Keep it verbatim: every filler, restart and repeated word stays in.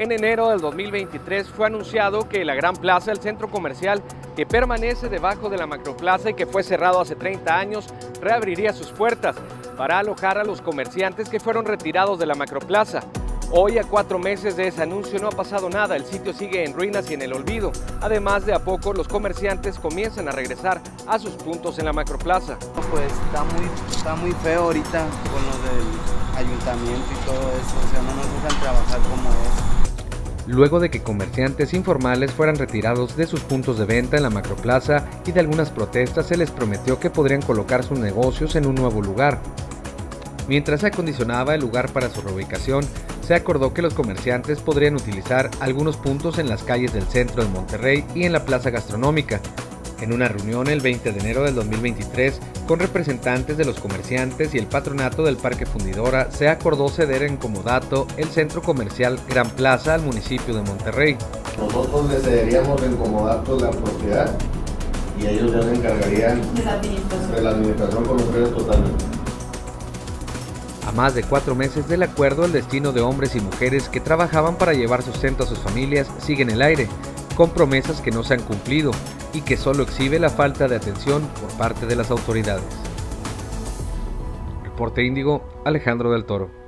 en enero del dos mil veintitrés fue anunciado que la Gran Plaza, el centro comercial que permanece debajo de la Macroplaza y que fue cerrado hace treinta años, reabriría sus puertas para alojar a los comerciantes que fueron retirados de la Macroplaza. Hoy, a cuatro meses de ese anuncio, no ha pasado nada, el sitio sigue en ruinas y en el olvido. Además, de a poco los comerciantes comienzan a regresar a sus puntos en la Macroplaza. Pues está muy, está muy feo ahorita con lo del ayuntamiento y todo eso, o sea, no nos dejan trabajar como es. Luego de que comerciantes informales fueran retirados de sus puntos de venta en la Macroplaza y de algunas protestas, se les prometió que podrían colocar sus negocios en un nuevo lugar. Mientras se acondicionaba el lugar para su reubicación, se acordó que los comerciantes podrían utilizar algunos puntos en las calles del centro de Monterrey y en la plaza gastronómica. En una reunión el veinte de enero del dos mil veintitrés con representantes de los comerciantes y el patronato del Parque Fundidora, se acordó ceder en comodato el centro comercial Gran Plaza al municipio de Monterrey. Nosotros les cederíamos en comodato la propiedad y ellos ya se encargarían de la administración, de la administración con los precios totalmente. A más de cuatro meses del acuerdo, el destino de hombres y mujeres que trabajaban para llevar sustento a sus familias sigue en el aire, con promesas que no se han cumplido y que solo exhibe la falta de atención por parte de las autoridades. Reporte Índigo, Alejandro del Toro.